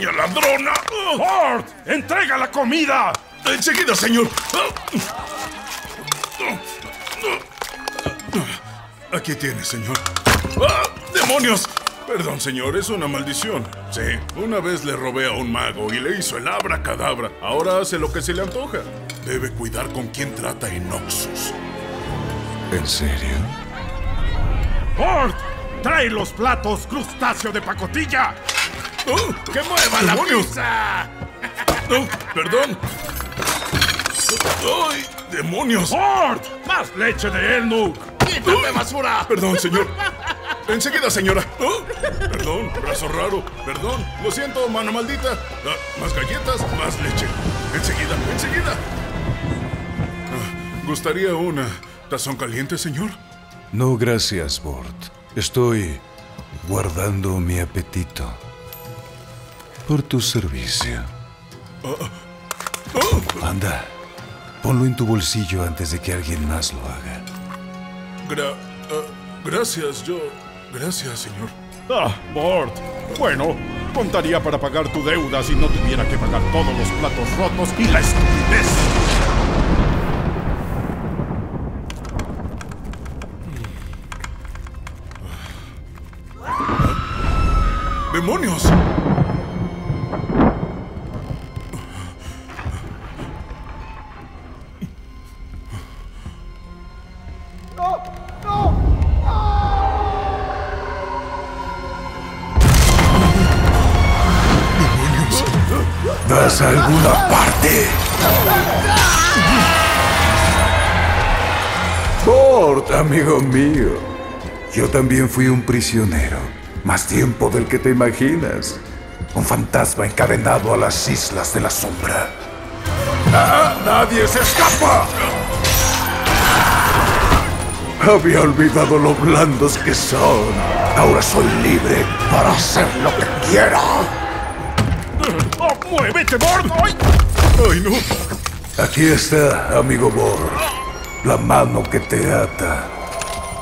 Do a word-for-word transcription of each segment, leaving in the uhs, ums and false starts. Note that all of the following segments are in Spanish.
¡Pequeña ladrona! ¡Ford! ¡Entrega la comida! ¡Enseguida, señor! Aquí tiene, señor. ¡Ah, demonios! Perdón, señor, es una maldición. Sí, una vez le robé a un mago y le hizo el abracadabra. Ahora hace lo que se le antoja. Debe cuidar con quién trata en Noxus. ¿En serio? ¡Ford! ¡Trae los platos, crustáceo de pacotilla! Oh, ¡que mueva la pizza! Oh, ¡perdón! ¡Ay, demonios! ¡Ford! ¡Más leche de Elnu! ¡Quítame, basura! Perdón, señor. Enseguida, señora. Oh, perdón, brazo raro. Perdón, lo siento, mano maldita. Ah, más galletas, más leche. Enseguida, enseguida. Ah, ¿gustaría una tazón caliente, señor? No, gracias, Bort. Estoy guardando mi apetito por tu servicio. Anda, ponlo en tu bolsillo antes de que alguien más lo haga. Gra uh, gracias, yo... Gracias, señor. Ah, Bort. Bueno, contaría para pagar tu deuda si no tuviera que pagar todos los platos rotos y la estupidez. ¡Demonios! ¡No! ¡No! ¡Demonios! ¿Vas a alguna parte? ¡Bort, amigo mío! Yo también fui un prisionero. Más tiempo del que te imaginas. Un fantasma encadenado a las Islas de la Sombra. ¡Ah, nadie se escapa! Había olvidado lo blandos que son. Ahora soy libre para hacer lo que quiera. ¡Oh, muévete, Bort! ¡Ay! ¡Ay, no! Aquí está, amigo Bort. La mano que te ata.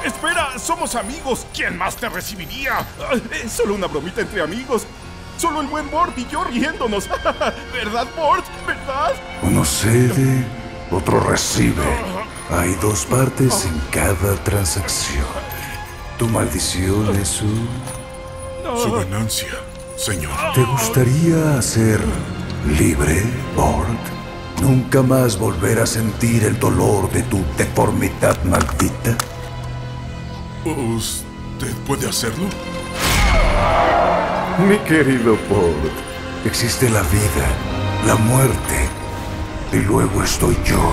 ¡Espera! ¡Somos amigos! ¿Quién más te recibiría? Solo una bromita entre amigos. Solo el buen Bort y yo riéndonos. ¿Verdad, Bort? ¿Verdad? Uno cede, otro recibe. Hay dos partes en cada transacción. Tu maldición es su... su ganancia, señor. ¿Te gustaría ser libre, Bort? ¿Nunca más volver a sentir el dolor de tu deformidad maldita? ¿Usted puede hacerlo? Mi querido Bort, existe la vida, la muerte, y luego estoy yo.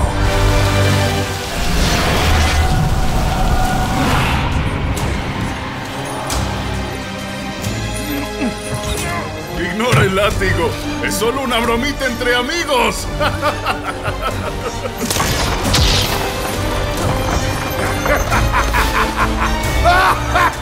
Ignora el látigo, es solo una bromita entre amigos. Ha ha ha!